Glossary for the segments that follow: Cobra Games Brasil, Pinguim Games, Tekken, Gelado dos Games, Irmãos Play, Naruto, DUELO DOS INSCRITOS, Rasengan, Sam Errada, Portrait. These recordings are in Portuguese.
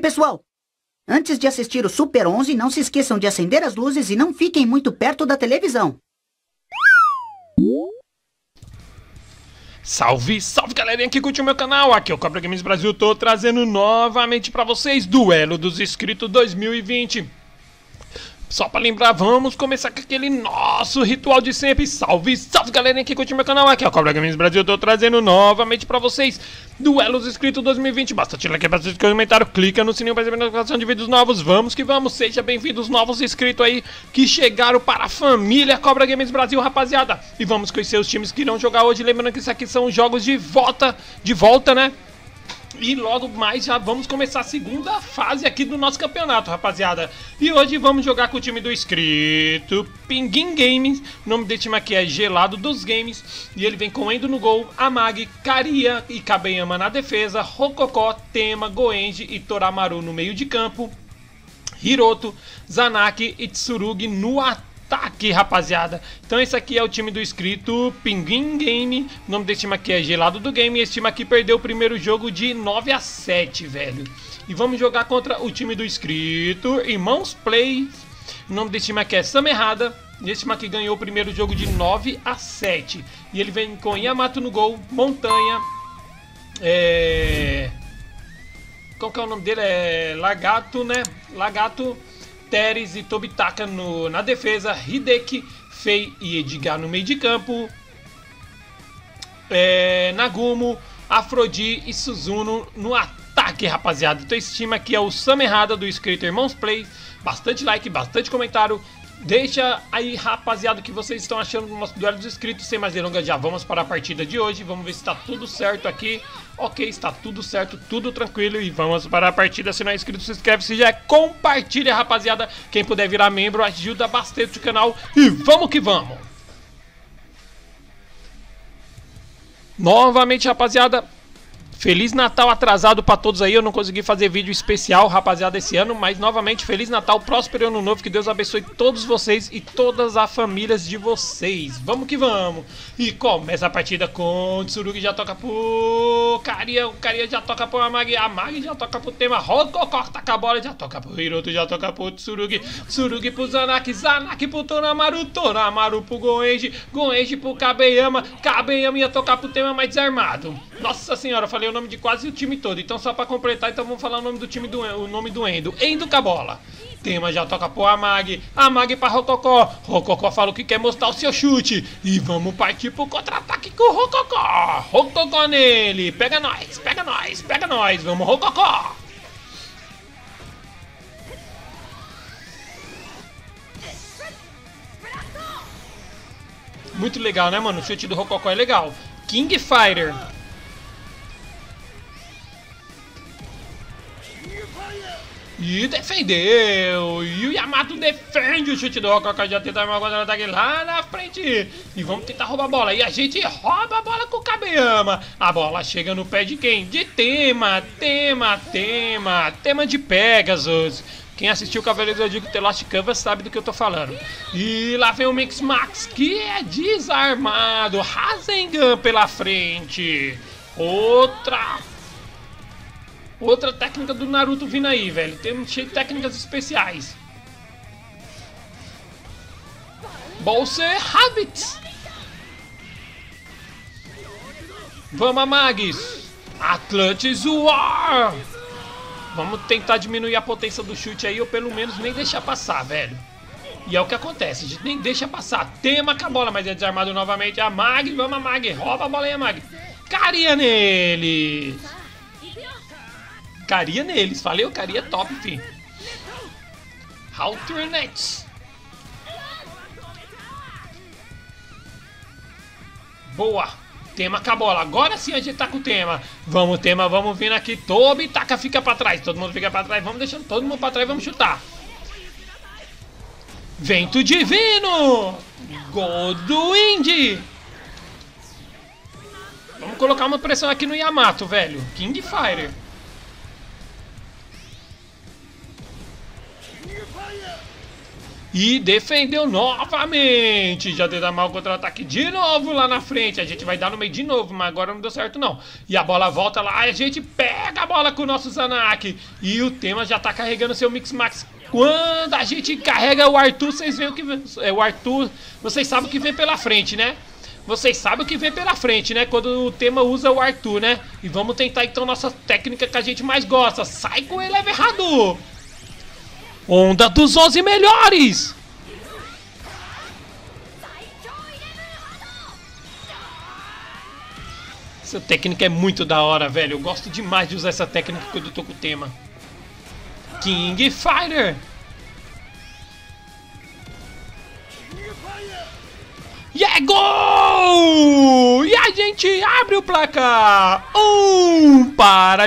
pessoal! Antes de assistir o Super 11, não se esqueçam de acender as luzes e não fiquem muito perto da televisão. Salve, salve galerinha que curte o meu canal, aqui é o Cobra Games Brasil, tô trazendo novamente pra vocês Duelo dos Inscritos 2020. Só pra lembrar, vamos começar com aquele nosso ritual de sempre. Salve, salve galerinha que curte meu canal, aqui é o Cobra Games Brasil, eu tô trazendo novamente pra vocês Duelos Inscritos 2020, basta tirar aqui pra vocês comentário, clica no sininho pra receber notificação de vídeos novos. Vamos que vamos, seja bem-vindos novos inscritos aí que chegaram para a família Cobra Games Brasil, rapaziada. E vamos conhecer os times que irão jogar hoje, lembrando que isso aqui são jogos de volta, né? E logo mais já vamos começar a segunda fase aqui do nosso campeonato, rapaziada. E hoje vamos jogar com o time do inscrito Pinguim Games. O nome desse time aqui é Gelado dos Games. E ele vem com Endo no gol, Amag, Karia e Kabeyama na defesa, Rokoko, Tema, Goenji e Toramaru no meio de campo, Hiroto, Zanaki e Tsurugi no ataque. Tá aqui, rapaziada. Então esse aqui é o time do inscrito Pinguim Game. O nome desse time aqui é Gelado do Game. Esse time aqui perdeu o primeiro jogo de 9-7, velho. E vamos jogar contra o time do inscrito Irmãos Play. O nome desse time aqui é Sam Errada. Esse time aqui ganhou o primeiro jogo de 9-7. E ele vem com Yamato no gol, Montanha. Qual que é o nome dele? É Lagato, né? Lagato, Teres e Tobitaka na defesa, Hideki, Fei e Edgar no meio de campo, Nagumo, Afrodite e Suzuno no ataque, rapaziada. Então esse time aqui é o Sam Errada do inscrito Irmãos Play. Bastante like, bastante comentário. Deixa aí, rapaziada, o que vocês estão achando do nosso duelo dos inscritos. Sem mais delongas, já vamos para a partida de hoje. Vamos ver se está tudo certo aqui. Ok, está tudo certo, tudo tranquilo. E vamos para a partida. Se não é inscrito, se inscreve. Se já é, compartilha, rapaziada. Quem puder virar membro, ajuda bastante o canal. E vamos que vamos! Novamente, rapaziada, Feliz Natal atrasado pra todos aí, eu não consegui fazer vídeo especial, rapaziada, esse ano, mas novamente, Feliz Natal, próspero ano novo, que Deus abençoe todos vocês e todas as famílias de vocês. Vamos que vamos! E começa a partida com o Tsurugi, já toca pro Karia, o Karia já toca pro Amagi, a Amagi já toca pro Tema, Rokoko taca a bola, já toca pro Hiroto, já toca pro Tsurugi, Tsurugi pro Zanaki, Zanaki pro Toramaru, Toramaru pro Goenji, Goenji pro Kabeyama, Kabeyama ia tocar pro Tema, mais desarmado. Nossa senhora, eu falei o nome de quase o time todo. Então só pra completar, então vamos falar o nome do time o nome do Endo. Endo com a bola. Tema já toca pro Amag. Amag pra Rokoko. Rokoko falou que quer mostrar o seu chute. E vamos partir pro contra-ataque com o Rokoko. Rokoko nele. Pega nós, pega nós, pega nós. Vamos, Rokoko. Muito legal, né, mano? O chute do Rokoko é legal. King Fighter. E defendeu. E o Yamato defende o chute do Rokoko. Já tenta armar o contra-ataque lá na frente. E vamos tentar roubar a bola. E a gente rouba a bola com o Kabeyama. A bola chega no pé de quem? De Tema. Tema de Pegasus. Quem assistiu o Cavaleiro do Zodíaco Last Canvas sabe do que eu tô falando. E lá vem o Mix Max, que é desarmado. Rasengan pela frente. Outra técnica do Naruto vindo aí, velho. Tem cheio de técnicas especiais. Bolsa Rabbits. Vamos, Amagis. Atlantis War. Vamos tentar diminuir a potência do chute aí, ou pelo menos nem deixar passar, velho. E é o que acontece, a gente nem deixa passar. Tema com a bola, mas é desarmado novamente. Amag, vamos, Amag, rouba a bola aí, Amag. Karia neles. Karia neles, falei, o Karia é top, fi. Halternets. Boa. Tema com a bola, agora sim a gente tá com o Tema. Vamos, Tema, vamos vindo aqui. Tobitaka fica pra trás, todo mundo fica pra trás. Vamos deixando todo mundo pra trás, vamos chutar. Vento divino. Gol do Indy. Vamos colocar uma pressão aqui no Yamato, velho. King Fire. E defendeu novamente. Já tenta mal o contra-ataque de novo lá na frente. A gente vai dar no meio de novo, mas agora não deu certo não. E a bola volta lá. A gente pega a bola com o nosso Zanac. E o tema já tá carregando seu Mix-Max. Quando a gente carrega o Arthur, vocês veem o que vem. É, o Arthur, vocês sabem o que vem pela frente, né? Vocês sabem o que vem pela frente, né? Quando o tema usa o Arthur, né? E vamos tentar então nossa técnica que a gente mais gosta. Sai com ele, é errado. Onda dos 11 melhores. Essa técnica é muito da hora, velho. Eu gosto demais de usar essa técnica quando eu tô com o tema. King Fighter. E é gol! E a gente abre o placar. 1 para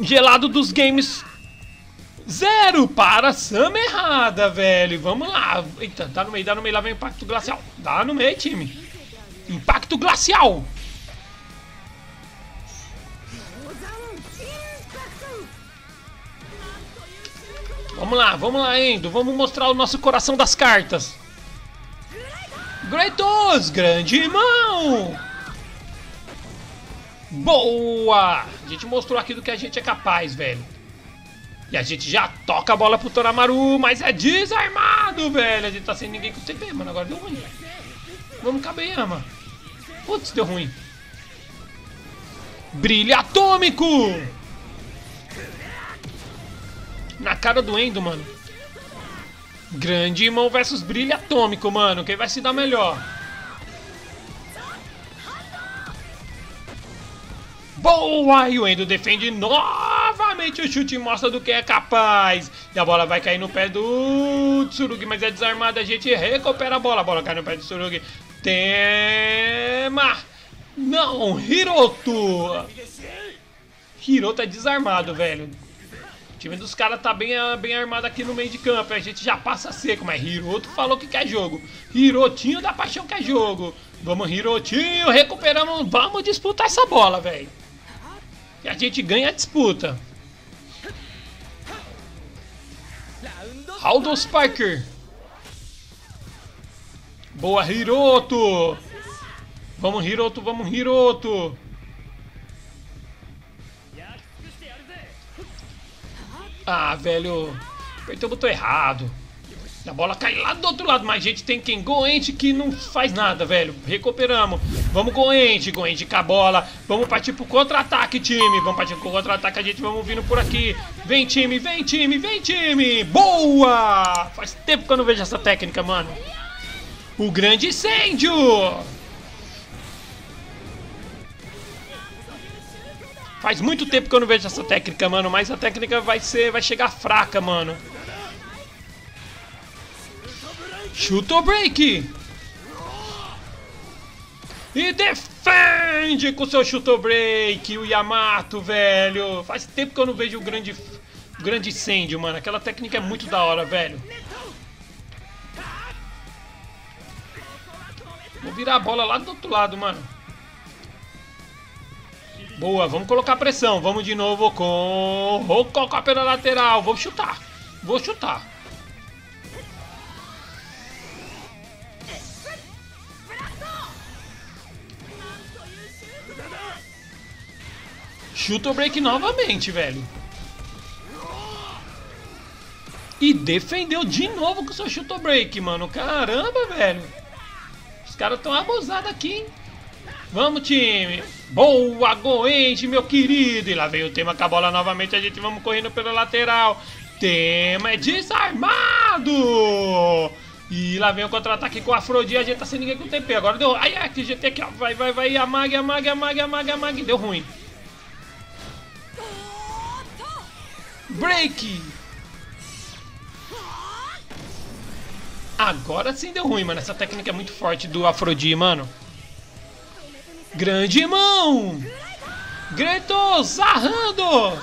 Gelado dos Games. 0 para Sam Errada, velho. Vamos lá. Eita, dá no meio, lá vem o Impacto Glacial. Dá no meio, time. Impacto Glacial. Vamos lá, Endo. Vamos mostrar o nosso coração das cartas. Gretos, grande irmão. Boa. A gente mostrou aqui do que a gente é capaz, velho. E a gente já toca a bola pro Toramaru, mas é desarmado, velho. A gente tá sem ninguém com o TP, mano. Agora deu ruim. Vamos, Kabeyama. Putz, deu ruim. Brilho atômico! Na cara do Endo, mano. Grande irmão versus brilho atômico, mano. Quem vai se dar melhor? Boa! E o Endo defende nós. Novamente o chute mostra do que é capaz. E a bola vai cair no pé do Tsurugi, mas é desarmada. A gente recupera a bola. A bola cai no pé do Tsurugi. Tema. Não, Hiroto. Hiroto é desarmado, velho. O time dos caras tá bem armado aqui no meio de campo. A gente já passa seco, mas Hiroto falou que quer jogo. Hirotinho da paixão quer jogo. Vamos, Hirotinho. Recuperamos. Vamos disputar essa bola, velho. E a gente ganha a disputa. Aldo Parker. Boa, Hiroto. Vamos, Hiroto, vamos, Hiroto. Ah, velho. Apertei o botão errado. A bola cai lá do outro lado, mas a gente tem quem? Goente, que não faz nada, velho. Recuperamos. Vamos, Goente. Goente com a bola. Vamos partir pro contra-ataque, time. Vamos partir pro contra-ataque. A gente vamos vindo por aqui. Vem, time. Vem, time. Vem, time. Boa! Faz tempo que eu não vejo essa técnica, mano. O grande incêndio. Faz muito tempo que eu não vejo essa técnica, mano. Mas a técnica vai chegar fraca, mano. Chuta o break! E defende com seu chuta o break! O Yamato, velho! Faz tempo que eu não vejo o grande incêndio, mano. Aquela técnica é muito da hora, velho. Vou virar a bola lá do outro lado, mano. Boa, vamos colocar pressão. Vamos de novo com o Rococo pela lateral. Vou chutar. Vou chutar. Chuta o break novamente, velho. E defendeu de novo com o seu chuta o break, mano. Caramba, velho. Os caras estão abusados aqui, hein? Vamos, time. Boa, Goente, meu querido. E lá veio o tema com a bola novamente. A gente vamos correndo pela lateral. Tema é desarmado. E lá vem o contra-ataque com a Afrodite. A gente tá sem ninguém com o TP. Agora deu ruim. Ai, ai, que GT aqui, ó. Vai, vai, vai. A mag. Deu ruim. Break! Agora sim deu ruim, mano. Essa técnica é muito forte do Afrodite, mano. Grande irmão! Gretos arrando!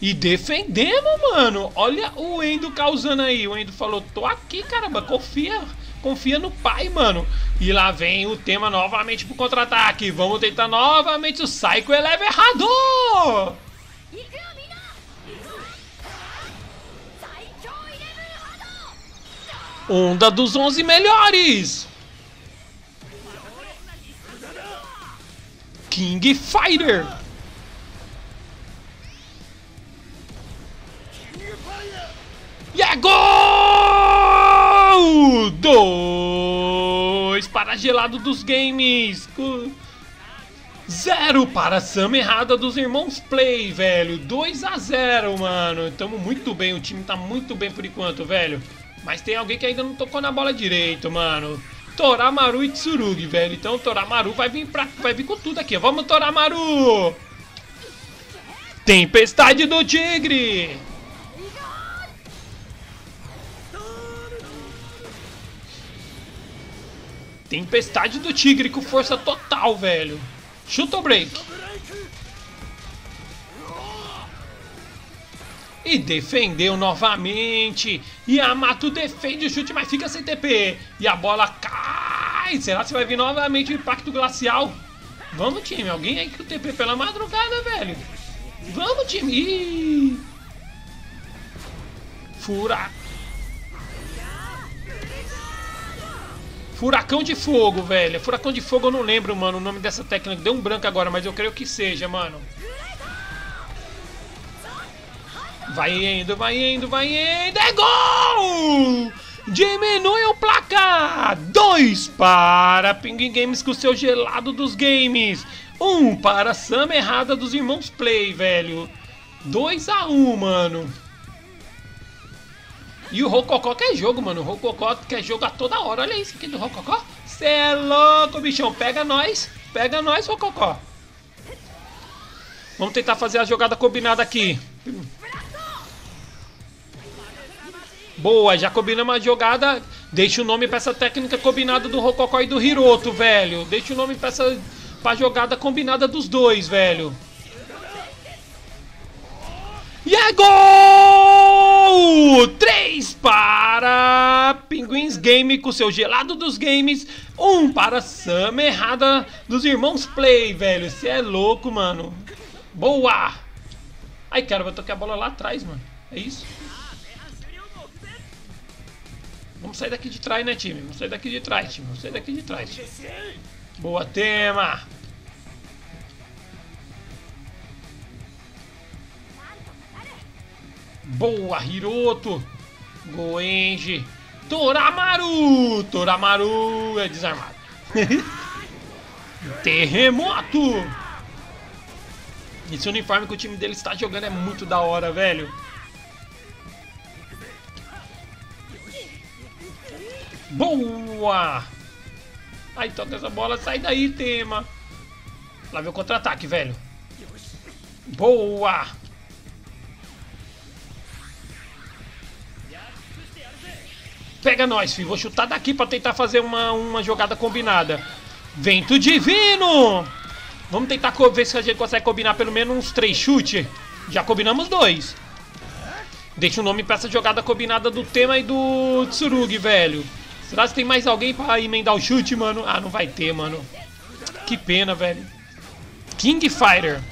E defendemos, mano. Olha o Endo causando aí. O Endo falou, tô aqui, caramba. Confia. Confia no pai, mano. E lá vem o tema novamente pro contra-ataque. Vamos tentar novamente o Psycho Eleve errado! Onda dos 11 melhores. King Fighter. E é gol! 2 para Gelado dos Games. 0 para Sam Errada dos Irmãos Play, velho. 2-0, mano. Tamo muito bem, o time tá muito bem por enquanto, velho. Mas tem alguém que ainda não tocou na bola direito, mano. Toramaru e Tsurugi, velho. Então o Toramaru vai vir com tudo aqui. Vamos, Toramaru! Tempestade do Tigre! Tempestade do Tigre com força total, velho. Chuta o break. E defendeu novamente. E Yamato defende o chute, mas fica sem TP. E a bola cai. Será que vai vir novamente o impacto glacial? Vamos, time. Alguém aí que o TP pela madrugada, velho. Vamos, time. Ih. Furacão de fogo, velho. Furacão de fogo eu não lembro, mano, o nome dessa técnica. Deu um branco agora, mas eu creio que seja, mano. Vai indo, vai indo, vai indo. É gol! Diminui o placar. 2 para Pinguim Games com o seu Gelado dos Games. 1 para Sam Errada dos Irmãos Play, velho. 2-1, mano. E o Rococó quer jogo, mano. O Rococó quer jogo a toda hora. Olha isso aqui do Rococó. Cê é louco, bichão. Pega nós. Pega nós, Rococó. Vamos tentar fazer a jogada combinada aqui. Boa, já combinamos a jogada. Deixa o nome pra essa técnica combinada do Rococó e do Hiroto, velho. Deixa o nome pra essa jogada combinada dos dois, velho. E é gol! 3 para Pinguins Game com seu Gelado dos Games. 1 para Sam Errada dos Irmãos Play, velho. Você é louco, mano. Boa! Ai, cara, vou tocar a bola lá atrás, mano. É isso? Vamos sair daqui de trás, né, time? Vamos sair daqui de trás, time. Vamos sair daqui de trás, time. Boa, tema! Boa, Hiroto. Goenji. Toramaru. Toramaru é desarmado. Terremoto. Esse uniforme que o time dele está jogando é muito da hora, velho. Boa. Aí toca essa bola. Sai daí, tema. Lá vem o contra-ataque, velho. Boa. Pega nós, filho. Vou chutar daqui pra tentar fazer uma jogada combinada. Vento divino! Vamos tentar ver se a gente consegue combinar pelo menos uns 3 chutes. Já combinamos 2. Deixa o nome pra essa jogada combinada do tema e do Tsurugi, velho. Será que tem mais alguém pra emendar o chute, mano? Ah, não vai ter, mano. Que pena, velho. King Fighter.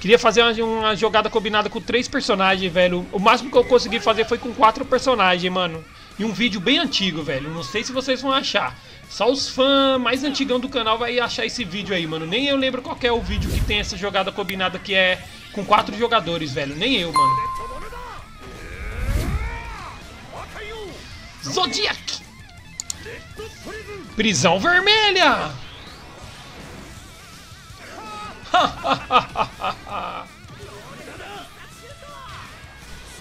Queria fazer uma jogada combinada com 3 personagens, velho. O máximo que eu consegui fazer foi com 4 personagens, mano. E um vídeo bem antigo, velho. Não sei se vocês vão achar. Só os fãs mais antigão do canal vai achar esse vídeo aí, mano. Nem eu lembro qual é o vídeo que tem essa jogada combinada que é com 4 jogadores, velho. Nem eu, mano. Zodiac! Prisão vermelha!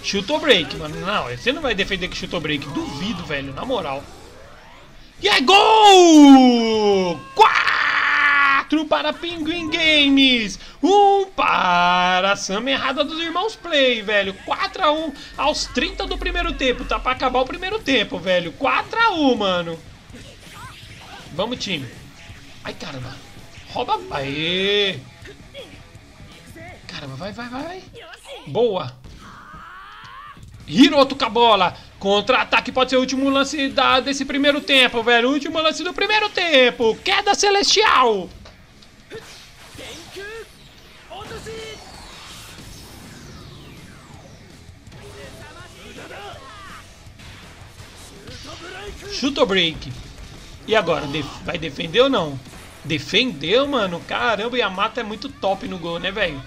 Chutou break, mano. Não, você não vai defender que chutou break. Duvido, velho, na moral. E é gol! 4 para Pinguim Games. 1 para Sam Errada dos Irmãos Play, velho. 4-1 aos 30 do primeiro tempo. Tá pra acabar o primeiro tempo, velho. 4-1, mano. Vamos, time. Ai, caramba. Rouba. Aê. Caramba, vai, vai, vai. Boa. Hiroto com a bola. Contra-ataque pode ser o último lance desse primeiro tempo, velho. Último lance do primeiro tempo. Queda celestial. Chuta o break. E agora? Vai defender ou não? Defendeu, mano. Caramba, e a mata é muito top no gol, né, velho?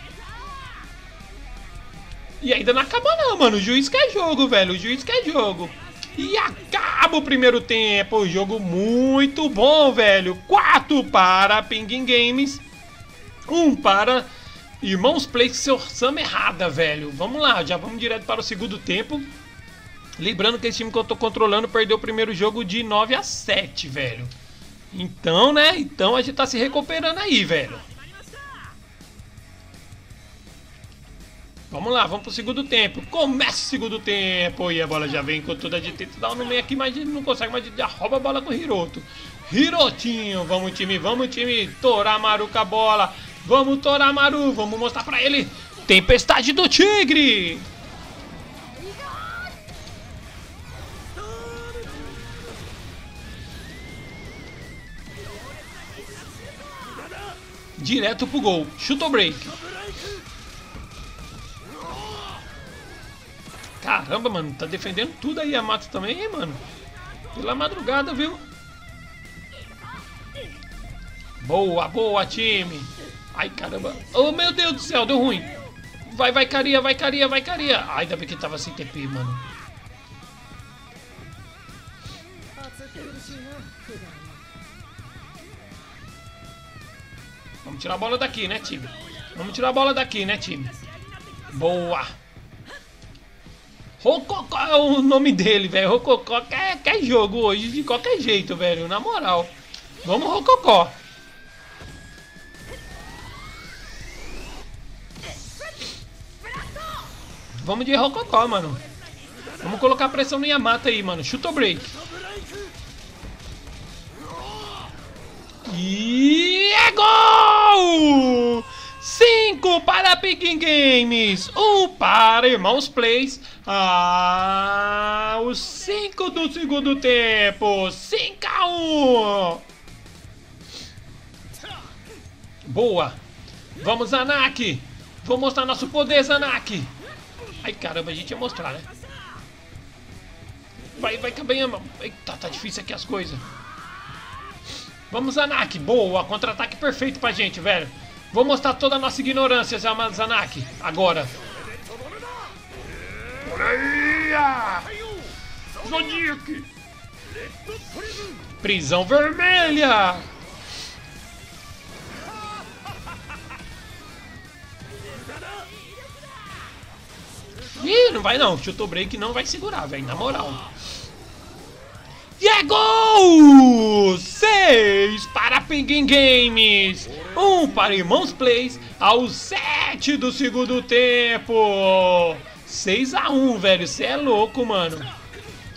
E ainda não acaba não, mano. O juiz quer jogo, velho. O juiz quer jogo. E acaba o primeiro tempo. Jogo muito bom, velho. 4 para Pinguim Games. 1 para Irmãos Play, seu Sam Errada, velho. Vamos lá, já vamos direto para o segundo tempo. Lembrando que esse time que eu tô controlando perdeu o primeiro jogo de 9-7, velho. Então, né? Então a gente tá se recuperando aí, velho. Vamos lá, vamos pro segundo tempo. Começa o segundo tempo. E a bola já vem com toda a gente. Dá um no meio aqui, mas ele não consegue. Mas já rouba a bola com o Hiroto. Hirotinho, vamos time, Toramaru com a bola. Vamos, Toramaru, vamos mostrar pra ele. Tempestade do Tigre. Direto pro gol. Chuta o break. Caramba, mano. Tá defendendo tudo aí a mata também, mano. Pela madrugada, viu? Boa, boa, time. Ai, caramba. Oh, meu Deus do céu. Deu ruim. Vai, vai, Caria. Vai, Caria. Vai, Caria. Ai, ainda bem que tava sem TP, mano. Vamos tirar a bola daqui, né, time? Vamos tirar a bola daqui, né, time? Boa! Rococó é o nome dele, velho. Rococó quer jogo hoje de qualquer jeito, velho. Na moral. Vamos, Rococó. Vamos de Rococó, mano. Vamos colocar pressão no Yamata aí, mano. Chuta o break. E é gol! 5 para Pinguim Games, 1 para Irmãos Plays. Ah, os 5 do segundo tempo, 5-1. Boa. Vamos, Zanak. Vou mostrar nosso poder, Zanak. Ai, caramba, a gente ia mostrar, né? Vai, vai, Cabanhama. Eita, tá difícil aqui as coisas. Vamos, Zanak. Boa. Contra-ataque perfeito pra gente, velho. Vou mostrar toda a nossa ignorância, Zanak. Agora. Zodiac. Prisão vermelha. Ih, não vai não. Chutou o break, não vai segurar, velho. Na moral. E é gol! 6 para Pinguim Games, 1 para Irmãos Plays, aos 7 do segundo tempo. 6-1, velho. Você é louco, mano.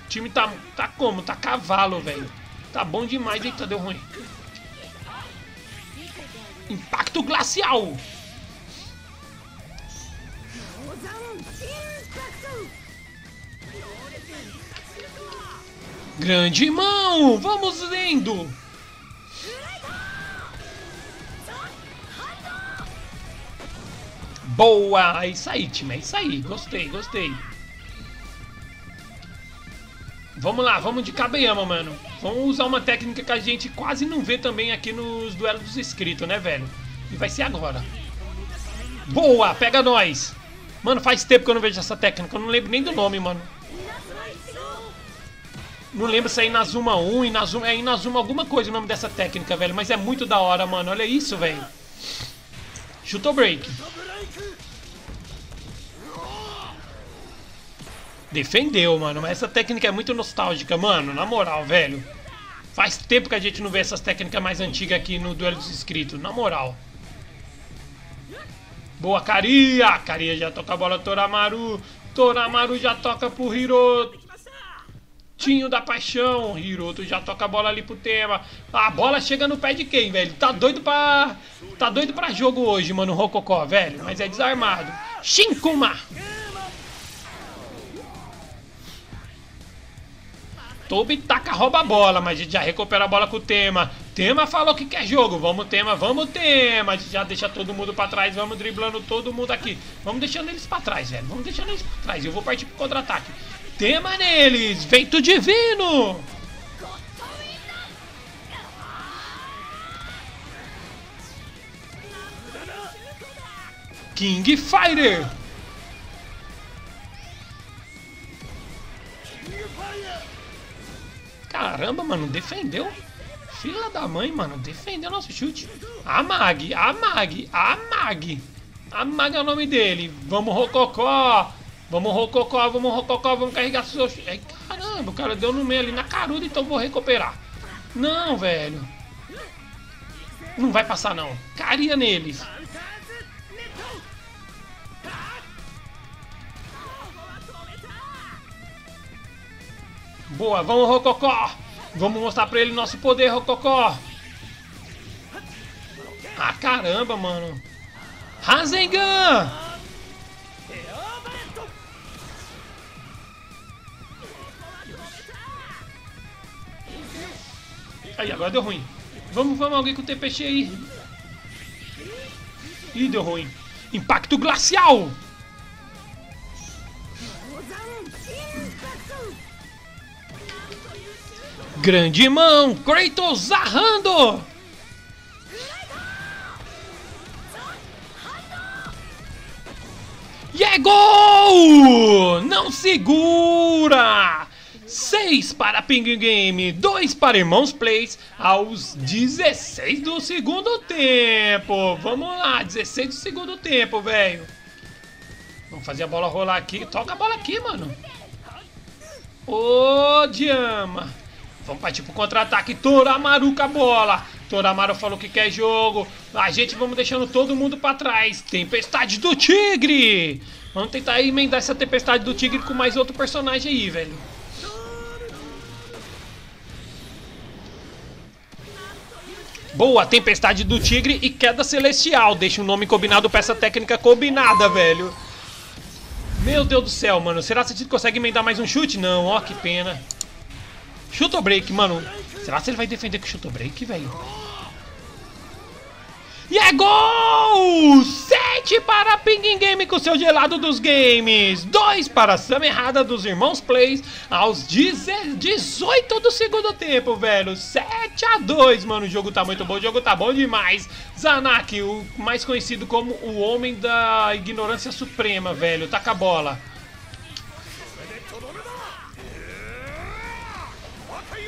O time tá como? Tá cavalo, velho. Tá bom demais. Eita, deu ruim. Impacto glacial. Grande mão, vamos vendo. Boa, é isso aí, time, é isso aí. Gostei, gostei. Vamos lá, vamos de Cabeama, mano. Vamos usar uma técnica que a gente quase não vê também aqui nos duelos dos inscritos, né, velho? E vai ser agora. Boa, pega nós. Mano, faz tempo que eu não vejo essa técnica, eu não lembro nem do nome, mano. Não lembro se é Inazuma 1, Inazuma, é Inazuma alguma coisa o nome dessa técnica, velho. Mas é muito da hora, mano. Olha isso, velho. Chutou o break. Defendeu, mano. Mas essa técnica é muito nostálgica, mano. Na moral, velho. Faz tempo que a gente não vê essas técnicas mais antigas aqui no Duelo dos Inscritos. Na moral. Boa, Caria. Caria já toca a bola, Toramaru. Toramaru já toca pro Hiroto. Tinho da paixão, Hiroto já toca a bola ali pro tema. A bola chega no pé de quem, velho? Tá doido pra jogo hoje, mano, o Rococó, velho. Mas é desarmado. Shinkuma. Tobitaka rouba a bola, mas a gente já recupera a bola com o tema. Tema falou que quer jogo. Vamos, tema, vamos, tema. A gente já deixa todo mundo pra trás. Vamos driblando todo mundo aqui. Vamos deixando eles pra trás, velho. Vamos deixando eles pra trás. Eu vou partir pro contra-ataque. Tema neles! Vento divino! King Fighter! Caramba, mano, defendeu! Filha da mãe, mano, defendeu nosso chute! A Mag é o nome dele! Vamos, Rococó! Vamos, Rococó, vamos, Rococó, vamos carregar seu... Ai, caramba, o cara deu no meio ali na caruda, então vou recuperar. Não, velho. Não vai passar, não. Caria neles. Boa, vamos, Rococó. Vamos mostrar pra ele nosso poder, Rococó. Ah, caramba, mano. Rasengan. Aí, agora deu ruim. Vamos, vamos, alguém com o TPX aí. Ih, deu ruim. Impacto glacial. Grande mão, Kratos arrando. E é gol! Não segura! 6 para Pinguim Game, 2 para Irmãos Plays, aos 16 do segundo tempo. Vamos lá, 16 do segundo tempo, velho. Vamos fazer a bola rolar aqui. Toca a bola aqui, mano. Ô, Diama. Vamos partir pro contra-ataque. Toramaru com a bola. Toramaru falou que quer jogo. A gente vamos deixando todo mundo pra trás. Tempestade do Tigre. Vamos tentar emendar essa Tempestade do Tigre com mais outro personagem aí, velho. Boa, Tempestade do Tigre e Queda Celestial. Deixa o nome combinado pra essa técnica combinada, velho. Meu Deus do céu, mano. Será que a gente consegue emendar mais um chute? Não, ó, que pena. Chute ou break, mano. Será que ele vai defender com chute ou break, velho? E é gol! 7 para Pinguim Game com seu Gelado dos Games. 2 para Sam Errada dos Irmãos Plays aos 18 do segundo tempo, velho. 7-2, mano. O jogo tá muito bom, o jogo tá bom demais. Zanak, o mais conhecido como o Homem da Ignorância Suprema, velho. Taca a bola.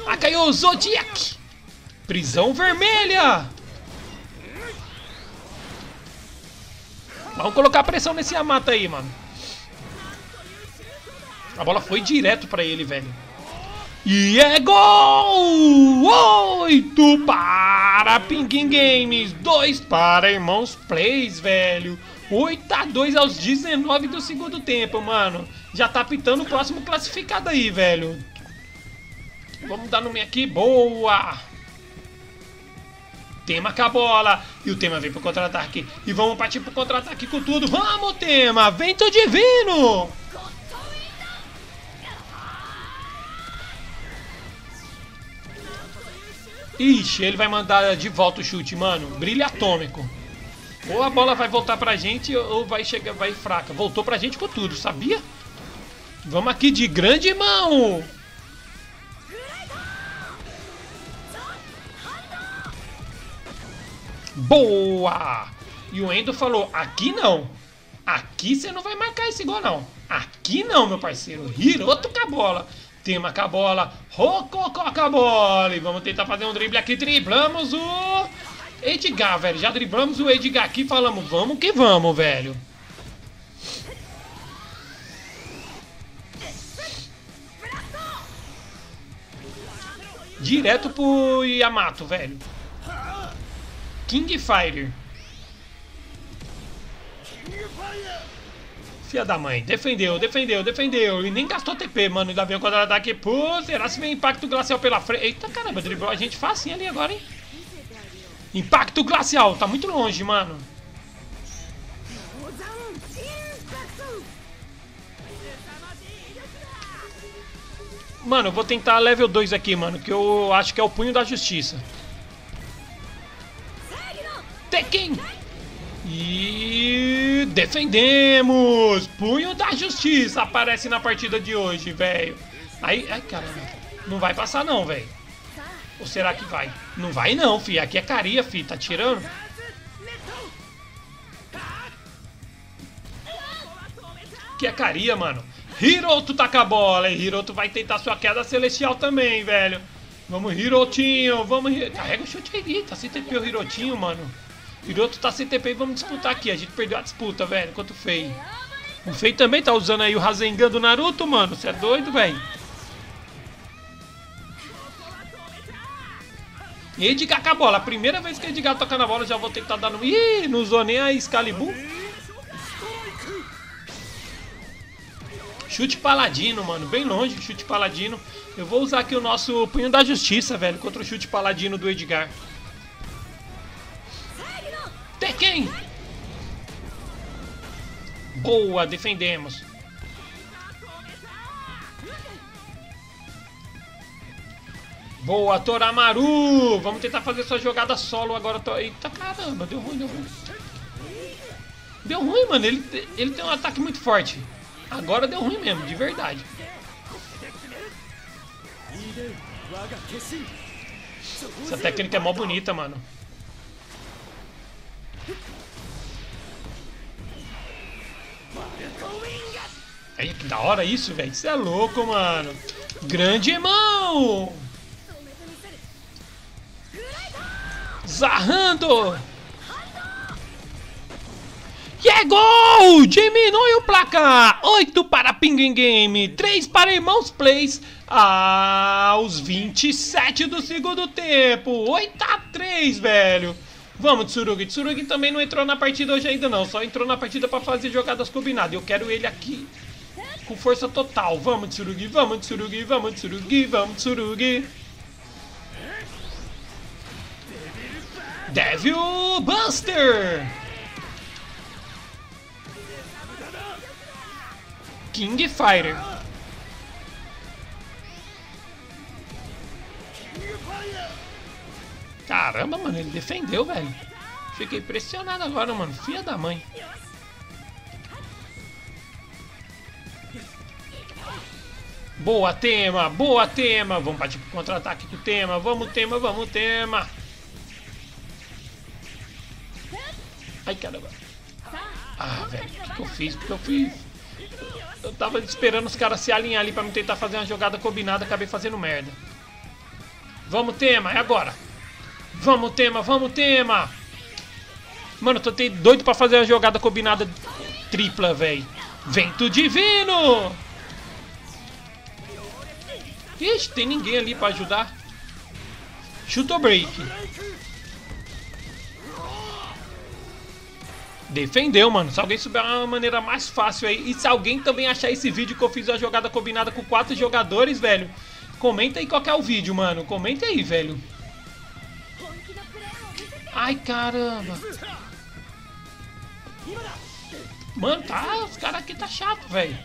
Ah, caiu o Zodiac. Prisão Vermelha. Vamos colocar pressão nesse Yamato aí, mano. A bola foi direto pra ele, velho. E é gol! 8 para Pinguim Games, 2 para Irmãos Plays, velho. 8-2 aos 19 do segundo tempo, mano. Já tá pitando o próximo classificado aí, velho. Vamos dar no meio aqui, boa! Tema com a bola. E o Tema vem pro contra-ataque. E vamos partir pro contra-ataque com tudo. Vamos, Tema! Vento divino! Ixi, ele vai mandar de volta o chute, mano. Brilho atômico. Ou a bola vai voltar pra gente ou vai chegar, vai fraca. Voltou pra gente com tudo, sabia? Vamos aqui de grande mão! Boa! E o Endo falou, aqui não. Aqui você não vai marcar esse gol, não. Aqui não, meu parceiro. Hiroto com a bola. Tema com a bola. Rococó com a bola. E vamos tentar fazer um drible aqui. Driblamos o Edgar, velho. Já driblamos o Edgar aqui. Falamos, vamos que vamos, velho. Direto pro Yamato, velho. King Fire. Filha da mãe. Defendeu, defendeu, defendeu. E nem gastou TP, mano. Ainda vem o contra-ataque. Pô, será se vem impacto glacial pela frente? Eita, caramba, driblou a gente facinho ali agora, hein? Impacto glacial. Tá muito longe, mano. Mano, eu vou tentar level 2 aqui, mano. Que eu acho que é o punho da justiça. E e defendemos! Punho da Justiça aparece na partida de hoje, velho. Aí, ai, caramba. Não vai passar não, velho. Ou será que vai? Não vai não, fi. Aqui é caria, fi. Tá tirando? Aqui é caria, mano. Hiroto tá com a bola, hein? Hiroto vai tentar sua queda celestial também, velho. Vamos, Hirotinho. Vamos, carrega o chute aí. Tá sem TP o Hirotinho, mano. Hiroto tá sem TP e vamos disputar aqui. A gente perdeu a disputa, velho. Quanto feio. O Fei também tá usando aí o Rasengan do Naruto, mano. Você é doido, velho. Edgar com a bola. Primeira vez que Edgar toca na bola, eu já vou tentar dar no... Ih, não usou nem a Excalibur. Chute paladino, mano. Bem longe, chute paladino. Eu vou usar aqui o nosso punho da justiça, velho. Contra o chute paladino do Edgar. Tekken! Boa, defendemos. Boa, Toramaru! Vamos tentar fazer sua jogada solo agora. Eita, caramba, deu ruim, deu ruim. Deu ruim, mano. Ele tem um ataque muito forte. Agora deu ruim mesmo, de verdade. Essa técnica é mó bonita, mano. Aí, que da hora isso, velho. Isso é louco, mano. Grande irmão! Zarrando! E é gol! Diminui o placar! 8 para Pinguim Game, 3 para Irmãos Plays. Aos 27 do segundo tempo. 8-3, velho. Vamos, Tsurugi. Tsurugi também não entrou na partida hoje ainda não. Só entrou na partida pra fazer jogadas combinadas. Eu quero ele aqui com força total. Vamos, Tsurugi. Vamos, Tsurugi. Vamos, Tsurugi. Vamos, Tsurugi. Devil Buster. King Fighter. Caramba, mano, ele defendeu, velho. Fiquei impressionado agora, mano. Filha da mãe. Boa, tema. Boa, tema. Vamos partir pro contra-ataque do tema. Vamos, tema. Vamos, tema. Ai, caramba. Ah, velho. O que eu fiz? O que eu fiz? Eu tava esperando os caras se alinhar ali pra me tentar fazer uma jogada combinada. Acabei fazendo merda. Vamos, tema. É agora. Vamos, tema, vamos, tema. Mano, eu tô doido pra fazer uma jogada combinada tripla, velho. Vento divino. Ixi, tem ninguém ali pra ajudar. Chuta o break. Defendeu, mano. Se alguém souber uma maneira mais fácil aí. E se alguém também achar esse vídeo que eu fiz a jogada combinada com 4 jogadores, velho, comenta aí qual que é o vídeo, mano. Comenta aí, velho. Ai, caramba. Mano, tá, os caras aqui tá chato, velho.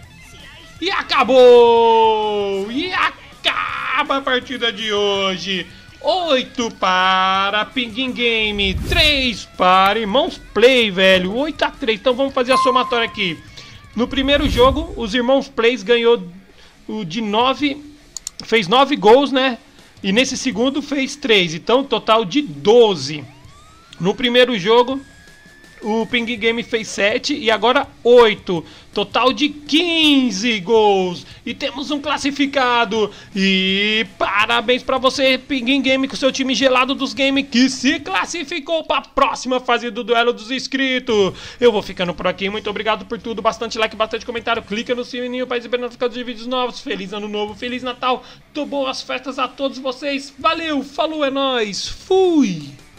E acabou! E acaba a partida de hoje. 8 para Pinguim Game, 3 para Irmãos Play, velho. 8-3. Então vamos fazer a somatória aqui. No primeiro jogo, os Irmãos Plays ganhou o de 9, fez 9 gols, né? E nesse segundo fez 3, então total de 12. No primeiro jogo, o Pinguim Game fez 7 e agora 8. Total de 15 gols. E temos um classificado. E parabéns pra você, Pinguim Game, com seu time Gelado dos Games, que se classificou pra próxima fase do Duelo dos Inscritos. Eu vou ficando por aqui. Muito obrigado por tudo. Bastante like, bastante comentário. Clica no sininho pra receber notificações de vídeos novos. Feliz Ano Novo, Feliz Natal. Boas festas a todos vocês. Valeu, falou, é nóis. Fui.